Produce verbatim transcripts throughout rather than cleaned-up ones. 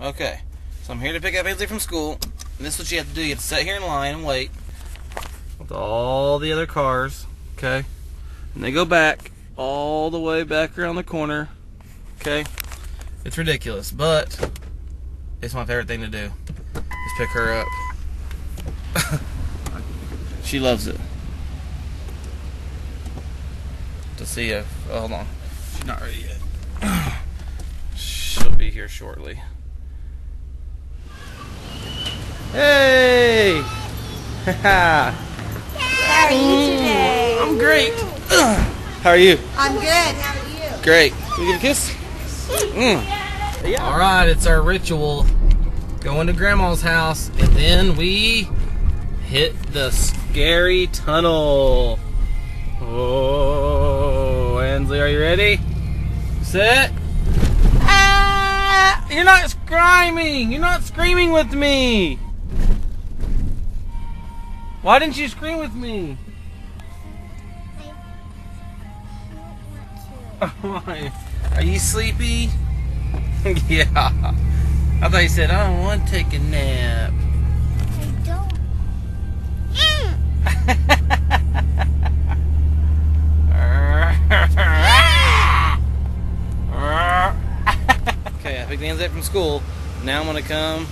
Okay, so I'm here to pick up Ansley from school. And this is what you have to do. You have to sit here in line and wait with all the other cars, okay? And they go back, all the way back around the corner, okay? It's ridiculous, but it's my favorite thing to do, is pick her up. She loves it. To see if, oh, hold on, she's not ready yet. She'll be here shortly. Hey! How are you today? I'm great. How are you? I'm good. How are you? Great. Can we give a kiss? Mm. Yeah. All right, it's our ritual. Going to Grandma's house, and then we hit the scary tunnel. Oh, Ansley, are you ready? Set. Ah! You're not screaming. You're not screaming with me. Why didn't you scream with me? I don't want to. Are you sleepy? Yeah. I thought you said, I don't want to take a nap. I don't. Mm. Okay, I picked Ansley up from school. Now I'm going to come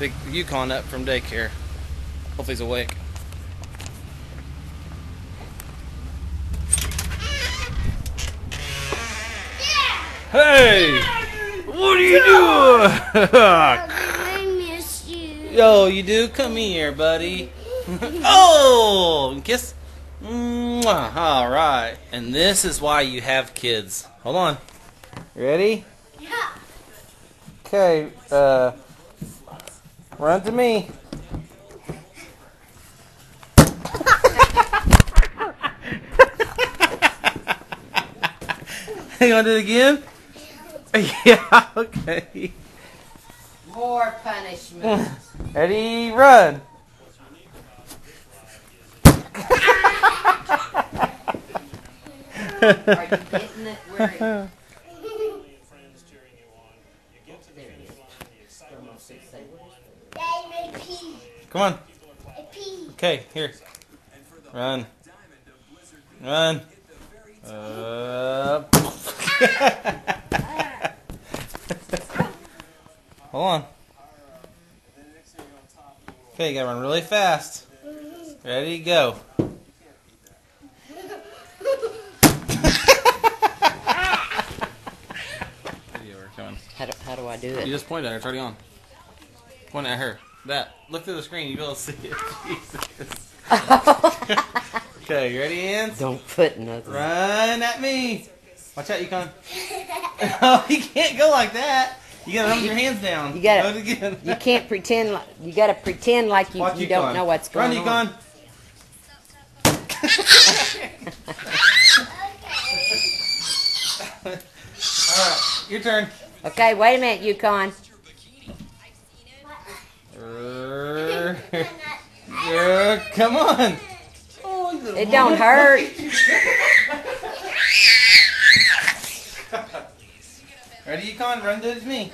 pick Yukon up from daycare. Hopefully he's awake. Hey! What are you doing? I miss you. Yo, you do? Come here, buddy. Oh! Kiss. Mwah. All right. And this is why you have kids. Hold on. Ready? Yeah. Okay. Uh, run to me. You want to do it again? Yeah, okay. More punishment. Ready, run. Are you getting it where it... Come on. Okay, here. Run. Run. Uh... Hold on. Okay, you gotta run really fast. Ready, go. How do, how do I do it? You just point at her. It's already on. Point at her. That. Look through the screen. You'll be able to see it. Jesus. Okay, you ready, Ansley? Don't put nothing. Run at me. Watch out, Yukon. Oh, you can't go like that. You gotta hold your hands down. You gotta. Go you can't pretend. Like, you gotta pretend like you, you don't know what's going on. Run, Yukon. All right, your turn. Okay, wait a minute, Yukon. Yeah, come on. Oh, it don't hurt. Ready, Yukon? Run to me.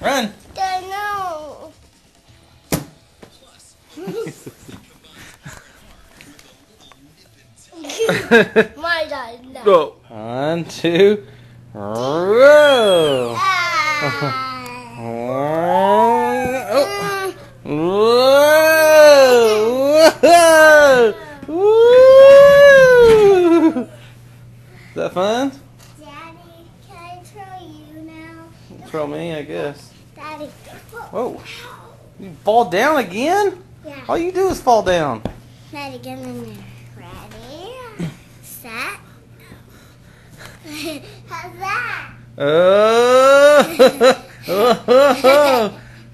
Run. No. My dad. No. Go. One, two. Roll. Ah. Oh. Whoa. Woo. Is that fun? Throw me, I guess. Daddy. Whoa. You fall down again? Yeah. All you do is fall down. Daddy, get in there. Ready? Set. How's that? Oh.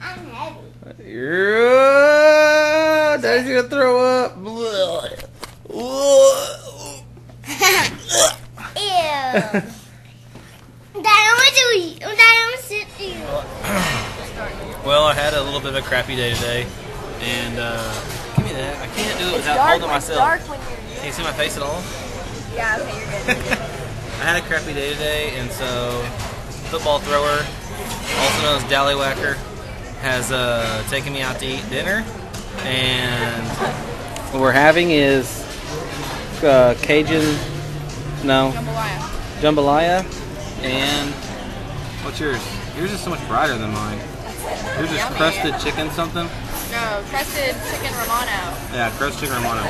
I'm heavy. Yeah. Daddy's going to throw up. Ew. Well, I had a little bit of a crappy day today, and uh, give me that. I can't do it without holding myself. It's dark when you're new. Can you see my face at all? Yeah, okay, you're good. I had a crappy day today, and so football thrower, also known as dallywhacker, has uh, taken me out to eat dinner, and what we're having is uh, Cajun, no, jambalaya. Jambalaya, and what's yours? Yours is so much brighter than mine. Yours is yummy. Crusted chicken something? No, crusted chicken Romano. Yeah, crusted chicken Romano.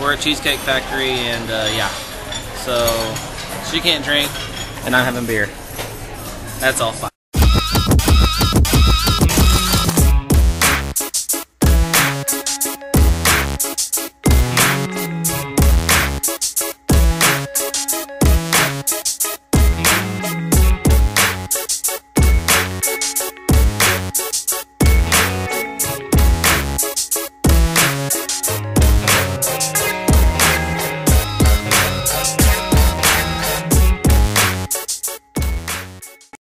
We're at Cheesecake Factory, and uh, yeah, so she can't drink, and I'm having beer. That's all fine.